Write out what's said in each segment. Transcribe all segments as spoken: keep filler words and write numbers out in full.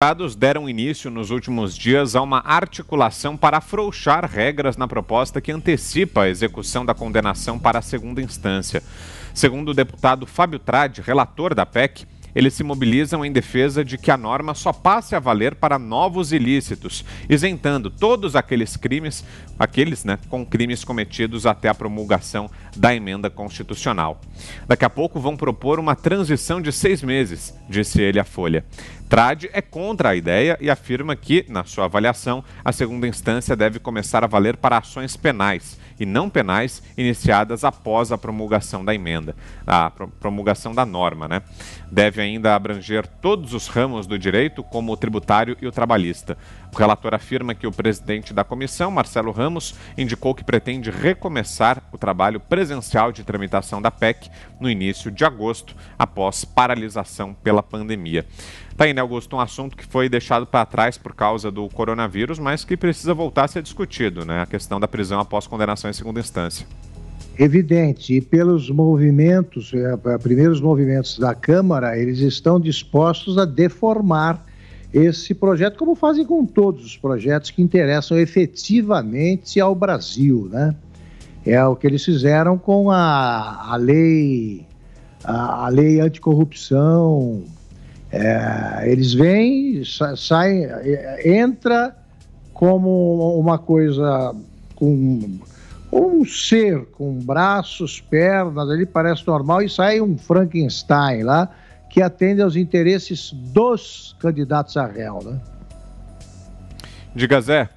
Deputados deram início nos últimos dias a uma articulação para afrouxar regras na proposta que antecipa a execução da condenação para a segunda instância. Segundo o deputado Fábio Trad, relator da P E C, eles se mobilizam em defesa de que a norma só passe a valer para novos ilícitos, isentando todos aqueles crimes, aqueles, né, com crimes cometidos até a promulgação da emenda constitucional. Daqui a pouco vão propor uma transição de seis meses, disse ele à Folha. Trad é contra a ideia e afirma que, na sua avaliação, a segunda instância deve começar a valer para ações penais e não penais iniciadas após a promulgação da emenda, a promulgação da norma, né? Deve ainda abranger todos os ramos do direito, como o tributário e o trabalhista. O relator afirma que o presidente da comissão, Marcelo Ramos, indicou que pretende recomeçar o trabalho presencial de tramitação da P E C no início de agosto, após paralisação pela pandemia. Tá aí, né, Augusto, um assunto que foi deixado para trás por causa do coronavírus, mas que precisa voltar a ser discutido, né? A questão da prisão após condenação em segunda instância. Evidente, e pelos movimentos, primeiros movimentos da Câmara, eles estão dispostos a deformar esse projeto, como fazem com todos os projetos que interessam efetivamente ao Brasil, né? É o que eles fizeram com a, a lei, a, a lei anticorrupção. É, eles vêm, saem, entra como uma coisa com um ser com braços, pernas, ele parece normal e sai um Frankenstein lá que atende aos interesses dos candidatos a réu, né? Diga, Zé.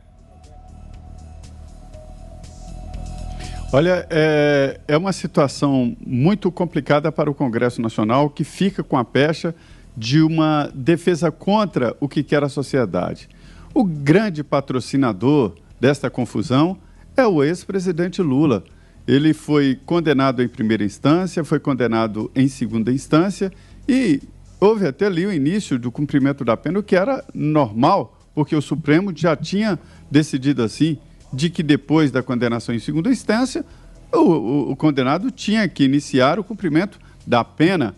Olha, é, é uma situação muito complicada para o Congresso Nacional, que fica com a pecha de uma defesa contra o que quer a sociedade. O grande patrocinador desta confusão é o ex-presidente Lula. Ele foi condenado em primeira instância, foi condenado em segunda instância e houve até ali o início do cumprimento da pena, o que era normal, porque o Supremo já tinha decidido assim, de que depois da condenação em segunda instância, o, o, o condenado tinha que iniciar o cumprimento da pena.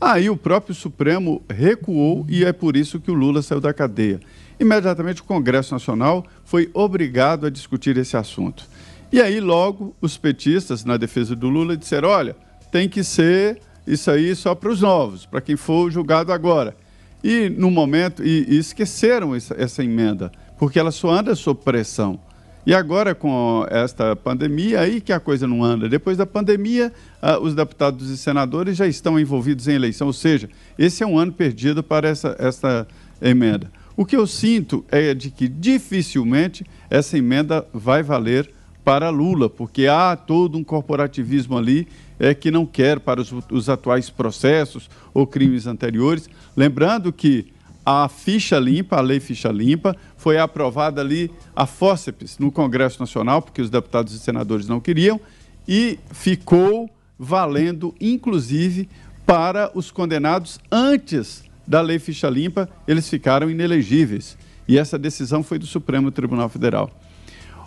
Aí o próprio Supremo recuou e é por isso que o Lula saiu da cadeia. Imediatamente o Congresso Nacional foi obrigado a discutir esse assunto. E aí logo os petistas, na defesa do Lula, disseram, olha, tem que ser isso aí só para os novos, para quem for julgado agora. E no momento, e, e esqueceram essa, essa emenda, porque ela só anda sob pressão. E agora com esta pandemia, aí que a coisa não anda. Depois da pandemia, os deputados e senadores já estão envolvidos em eleição, ou seja, esse é um ano perdido para essa, essa emenda. O que eu sinto é de que dificilmente essa emenda vai valer para Lula, porque há todo um corporativismo ali é, que não quer para os, os atuais processos ou crimes anteriores. Lembrando que a ficha limpa, a lei ficha limpa, foi aprovada ali a fórceps no Congresso Nacional, porque os deputados e senadores não queriam, e ficou valendo, inclusive, para os condenados antes da lei ficha limpa, eles ficaram inelegíveis. E essa decisão foi do Supremo Tribunal Federal.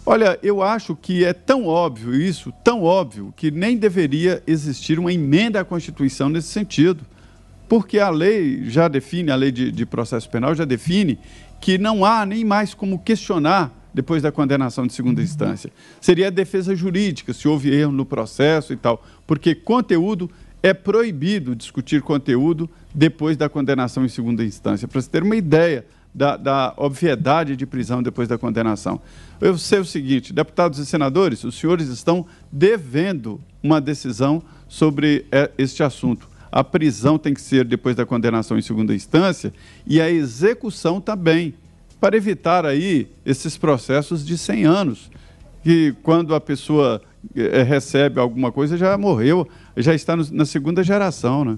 Olha, eu acho que é tão óbvio isso, tão óbvio, que nem deveria existir uma emenda à Constituição nesse sentido. Porque a lei já define, a lei de, de processo penal já define que não há nem mais como questionar depois da condenação de segunda instância. Seria a defesa jurídica, se houve erro no processo e tal, porque conteúdo é proibido discutir conteúdo depois da condenação em segunda instância, para você ter uma ideia da, da obviedade de prisão depois da condenação. Eu sei o seguinte, deputados e senadores, os senhores estão devendo uma decisão sobre é, este assunto. A prisão tem que ser depois da condenação em segunda instância e a execução também, para evitar aí esses processos de cem anos, que quando a pessoa eh, recebe alguma coisa já morreu, já está no, na segunda geração, né?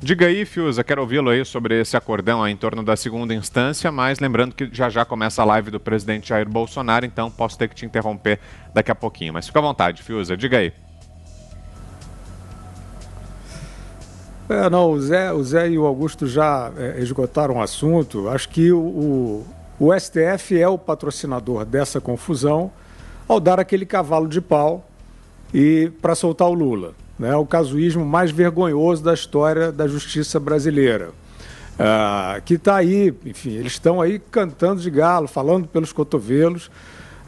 Diga aí, Fiuza, quero ouvi-lo aí sobre esse acordão aí em torno da segunda instância, mas lembrando que já já começa a live do presidente Jair Bolsonaro, então posso ter que te interromper daqui a pouquinho, mas fica à vontade, Fiuza, diga aí. É, não, o Zé, o Zé e o Augusto já é, esgotaram o assunto. Acho que o, o, o S T F é o patrocinador dessa confusão ao dar aquele cavalo de pau e para soltar o Lula, né? O casuísmo mais vergonhoso da história da justiça brasileira. ah, que está aí, enfim, eles estão aí cantando de galo, falando pelos cotovelos,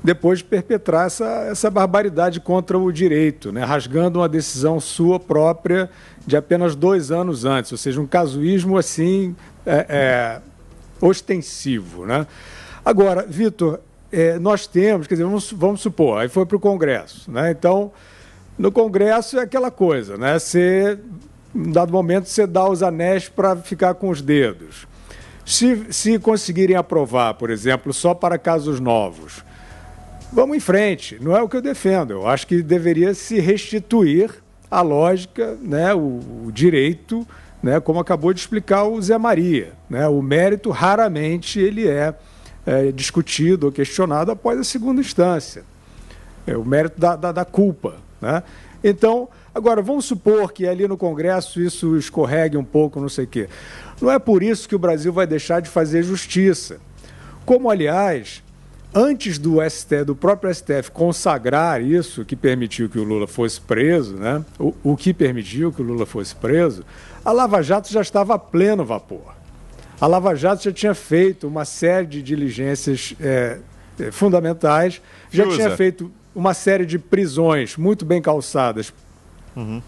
depois de perpetrar essa, essa barbaridade contra o direito, né? Rasgando uma decisão sua própria de apenas dois anos antes, ou seja, um casuísmo assim é, é, ostensivo, né? Agora, Vitor, é, nós temos, quer dizer, vamos, vamos supor, aí foi para o Congresso, né? Então, no Congresso é aquela coisa, né? Você, em dado momento, você dá os anéis para ficar com os dedos. Se, se conseguirem aprovar, por exemplo, só para casos novos, vamos em frente, não é o que eu defendo. Eu acho que deveria se restituir a lógica, né, o, o direito, né, como acabou de explicar o Zé Maria, né, o mérito raramente ele é, é discutido ou questionado após a segunda instância, é o mérito da, da, da culpa, né? Então, agora, vamos supor que ali no Congresso isso escorregue um pouco, não sei o quê. Não é por isso que o Brasil vai deixar de fazer justiça. Como, aliás, antes do S T F, do próprio S T F consagrar isso, que permitiu que o Lula fosse preso, né? o, o que permitiu que o Lula fosse preso, a Lava Jato já estava a pleno vapor. A Lava Jato já tinha feito uma série de diligências é, fundamentais, já Fiuza. tinha feito uma série de prisões muito bem calçadas. Uhum.